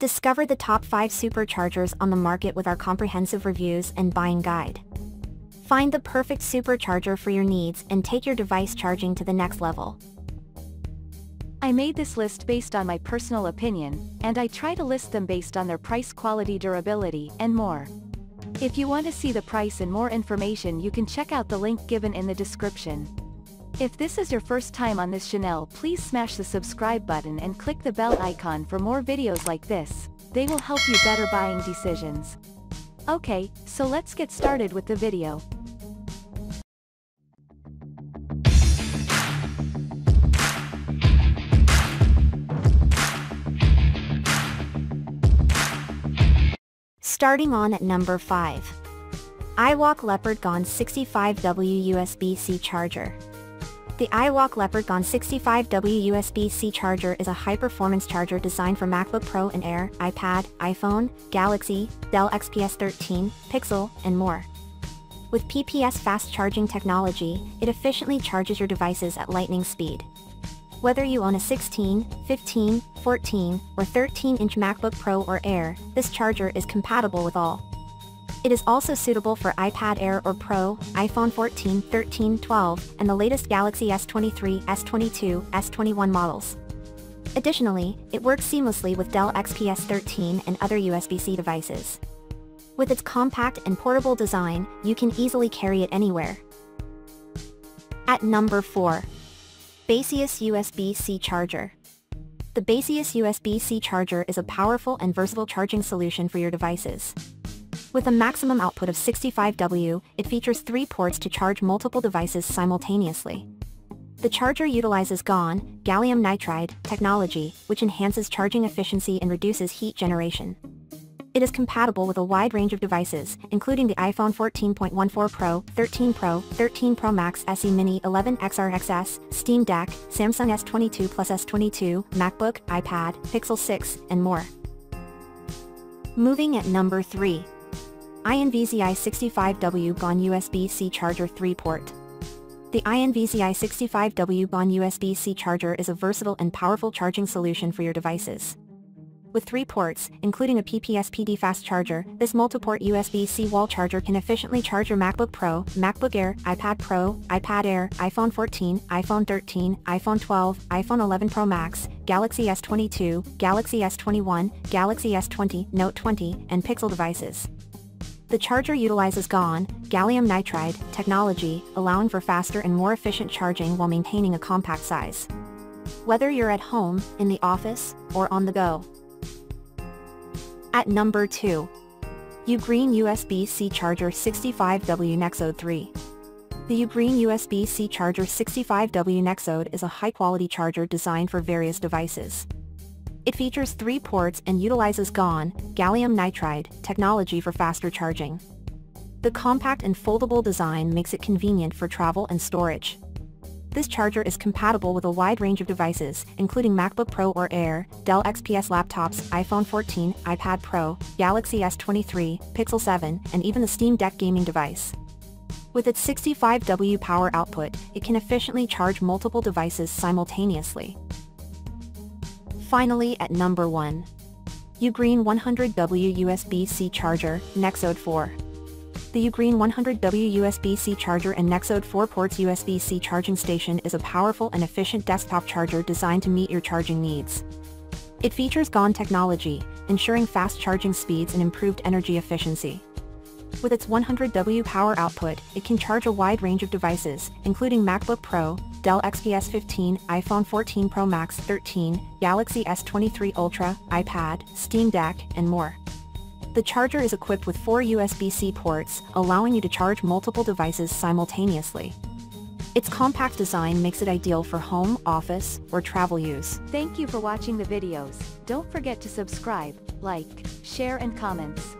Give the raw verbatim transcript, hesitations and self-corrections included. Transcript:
Discover the top five superchargers on the market with our comprehensive reviews and buying guide. Find the perfect supercharger for your needs and take your device charging to the next level. I made this list based on my personal opinion, and I try to list them based on their price, quality, durability, and more. If you want to see the price and more information, you can check out the link given in the description. If this is your first time on this channel, please smash the subscribe button and click the bell icon for more videos like this. They will help you better buying decisions. Okay, so let's get started with the video. Starting on at number five. iWalk Leopard GaN sixty-five watt U S B C Charger. The iWalk Leopard GaN sixty-five watt U S B C Charger is a high-performance charger designed for MacBook Pro and Air, iPad, iPhone, Galaxy, Dell X P S thirteen, Pixel, and more. With P P S fast charging technology, it efficiently charges your devices at lightning speed. Whether you own a sixteen, fifteen, fourteen, or thirteen inch MacBook Pro or Air, this charger is compatible with all. It is also suitable for iPad Air or Pro, iPhone fourteen, thirteen, twelve, and the latest Galaxy S twenty-three, S twenty-two, S twenty-one models. Additionally, it works seamlessly with Dell X P S thirteen and other U S B C devices. With its compact and portable design, you can easily carry it anywhere. At number four. Baseus U S B C Charger. The Baseus U S B C Charger is a powerful and versatile charging solution for your devices. With a maximum output of sixty-five watts, it features three ports to charge multiple devices simultaneously. The charger utilizes GaN, gallium nitride, technology, which enhances charging efficiency and reduces heat generation. It is compatible with a wide range of devices, including the iPhone fourteen point one four Pro, thirteen Pro, thirteen Pro Max S E Mini, eleven X R X S, Steam Deck, Samsung S twenty-two Plus S twenty-two, MacBook, iPad, Pixel six, and more. Moving at number three. I N V Z I sixty-five watt GaN U S B C Charger three port. The I N V Z I sixty-five watt GaN U S B C Charger is a versatile and powerful charging solution for your devices. With three ports, including a P P S P D fast charger, this multiport U S B C wall charger can efficiently charge your MacBook Pro, MacBook Air, iPad Pro, iPad Air, iPhone fourteen, iPhone thirteen, iPhone twelve, iPhone eleven Pro Max, Galaxy S twenty-two, Galaxy S twenty-one, Galaxy S twenty, Note twenty, and Pixel devices. The charger utilizes GaN, gallium nitride, technology, allowing for faster and more efficient charging while maintaining a compact size. Whether you're at home, in the office, or on the go. At number two. Ugreen U S B C Charger sixty-five watt Nexode three. The Ugreen U S B C Charger sixty-five watt Nexode is a high-quality charger designed for various devices. It features three ports and utilizes GaN, gallium nitride, technology for faster charging. The compact and foldable design makes it convenient for travel and storage. This charger is compatible with a wide range of devices, including MacBook Pro or Air, Dell X P S laptops, iPhone fourteen, iPad Pro, Galaxy S twenty-three, Pixel seven, and even the Steam Deck gaming device. With its sixty-five watt power output, it can efficiently charge multiple devices simultaneously. Finally, at number one. Ugreen one hundred watt U S B C Charger, Nexode four. The Ugreen one hundred watt U S B C Charger and Nexode four ports U S B C charging station is a powerful and efficient desktop charger designed to meet your charging needs. It features GaN technology, ensuring fast charging speeds and improved energy efficiency. With its one hundred watt power output, it can charge a wide range of devices, including MacBook Pro, Dell X P S fifteen, iPhone fourteen Pro Max thirteen, Galaxy S twenty-three Ultra, iPad, Steam Deck, and more. The charger is equipped with four U S B C ports, allowing you to charge multiple devices simultaneously. Its compact design makes it ideal for home, office, or travel use. Thank you for watching the videos. Don't forget to subscribe, like, share, and comments.